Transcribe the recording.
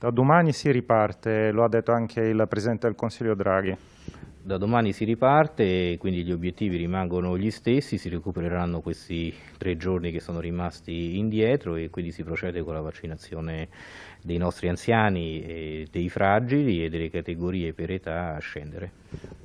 Da domani si riparte, lo ha detto anche il Presidente del Consiglio Draghi. Da domani si riparte, quindi gli obiettivi rimangono gli stessi, si recupereranno questi 3 giorni che sono rimasti indietro e quindi si procede con la vaccinazione dei nostri anziani, dei fragili e delle categorie per età a scendere.